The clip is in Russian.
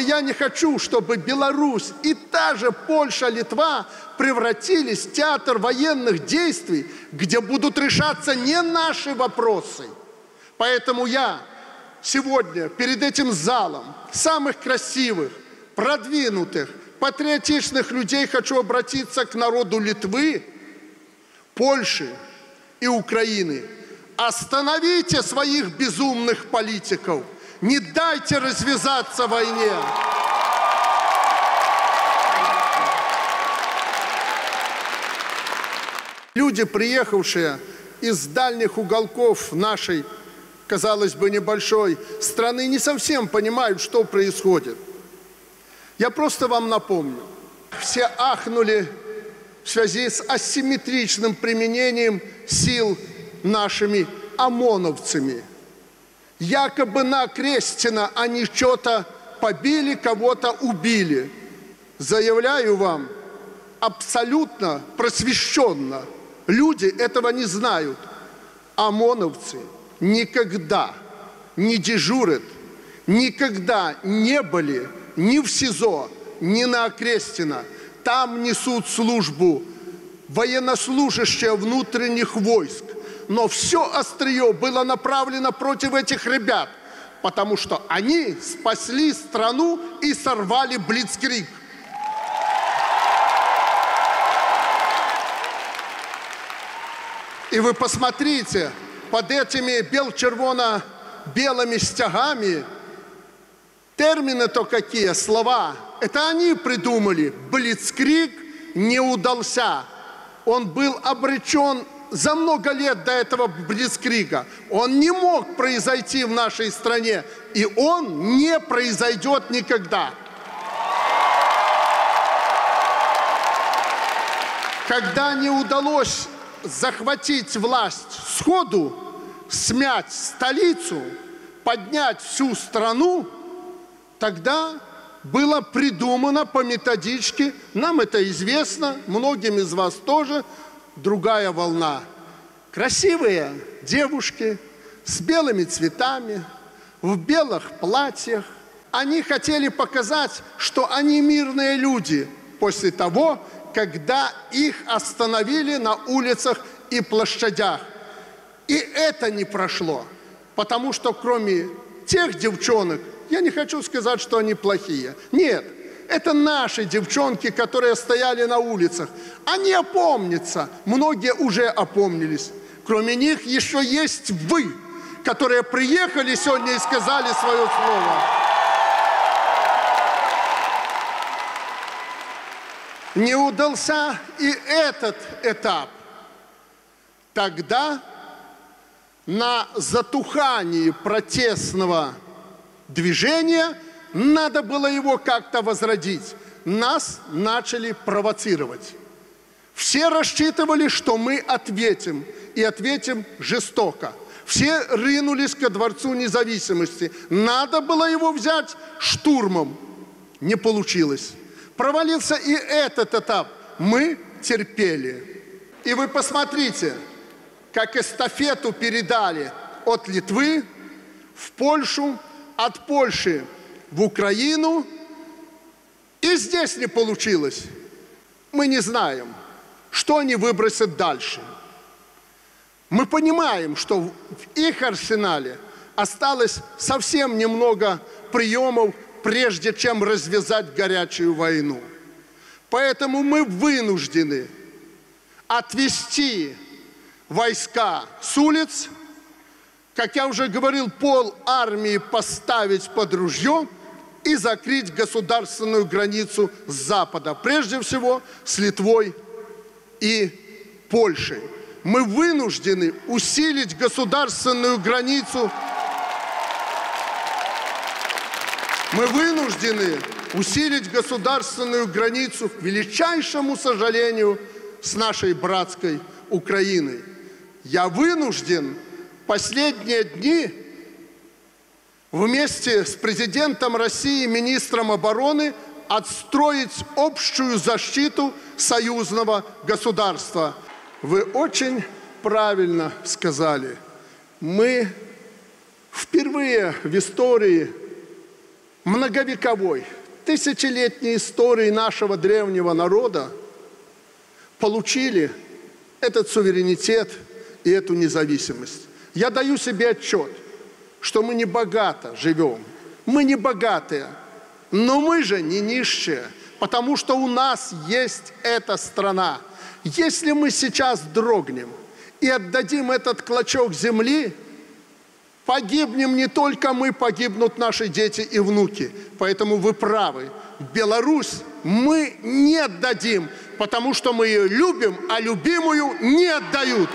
Я не хочу, чтобы Беларусь и та же Польша, Литва превратились в театр военных действий, где будут решаться не наши вопросы. Поэтому я сегодня перед этим залом самых красивых, продвинутых, патриотичных людей хочу обратиться к народу Литвы, Польши и Украины. Остановите своих безумных политиков. Не дайте развязаться войне. Люди, приехавшие из дальних уголков нашей, казалось бы, небольшой страны, не совсем понимают, что происходит. Я просто вам напомню. Все ахнули в связи с асимметричным применением сил нашими ОМОНовцами. Якобы на Окрестина они что-то побили, кого-то убили. Заявляю вам, абсолютно просвещенно, люди этого не знают. ОМОНовцы никогда не дежурят, никогда не были ни в СИЗО, ни на Окрестина. Там несут службу военнослужащие внутренних войск. Но все острие было направлено против этих ребят, потому что они спасли страну и сорвали блицкриг. И вы посмотрите, под этими бел-червоно-белыми стягами термины-то какие, слова. Это они придумали. Блицкриг не удался. Он был обречен за много лет до этого блицкрига. Он не мог произойти в нашей стране, и он не произойдет никогда. Когда не удалось захватить власть сходу, смять столицу, поднять всю страну, тогда было придумано по методичке, нам это известно, многим из вас тоже, другая волна. Красивые девушки с белыми цветами, в белых платьях. Они хотели показать, что они мирные люди после того, когда их остановили на улицах и площадях. И это не прошло, потому что кроме тех девчонок, я не хочу сказать, что они плохие. Нет. Это наши девчонки, которые стояли на улицах. Они опомнятся. Многие уже опомнились. Кроме них еще есть вы, которые приехали сегодня и сказали свое слово. Не удался и этот этап. Тогда на затухании протестного движения надо было его как-то возродить. Нас начали провоцировать. Все рассчитывали, что мы ответим. И ответим жестоко. Все ринулись ко дворцу независимости. Надо было его взять штурмом. Не получилось. Провалился и этот этап. Мы терпели. И вы посмотрите, как эстафету передали от Литвы в Польшу, от Польши в Украину, и здесь не получилось. Мы не знаем, что они выбросят дальше. Мы понимаем, что в их арсенале осталось совсем немного приемов, прежде чем развязать горячую войну. Поэтому мы вынуждены отвести войска с улиц, как я уже говорил, пол армии поставить под ружье и закрыть государственную границу с Запада. Прежде всего, с Литвой и Польшей. Мы вынуждены усилить государственную границу. Мы вынуждены усилить государственную границу, к величайшему сожалению, с нашей братской Украиной. Я вынужден последние дни вместе с президентом России и министром обороны отстроить общую защиту союзного государства. Вы очень правильно сказали. Мы впервые в истории многовековой, тысячелетней истории нашего древнего народа получили этот суверенитет и эту независимость. Я даю себе отчет, что мы не богато живем, мы не богатые, но мы же не нищие, потому что у нас есть эта страна. Если мы сейчас дрогнем и отдадим этот клочок земли, погибнем не только мы, погибнут наши дети и внуки. Поэтому вы правы. Беларусь мы не отдадим, потому что мы ее любим, а любимую не отдают.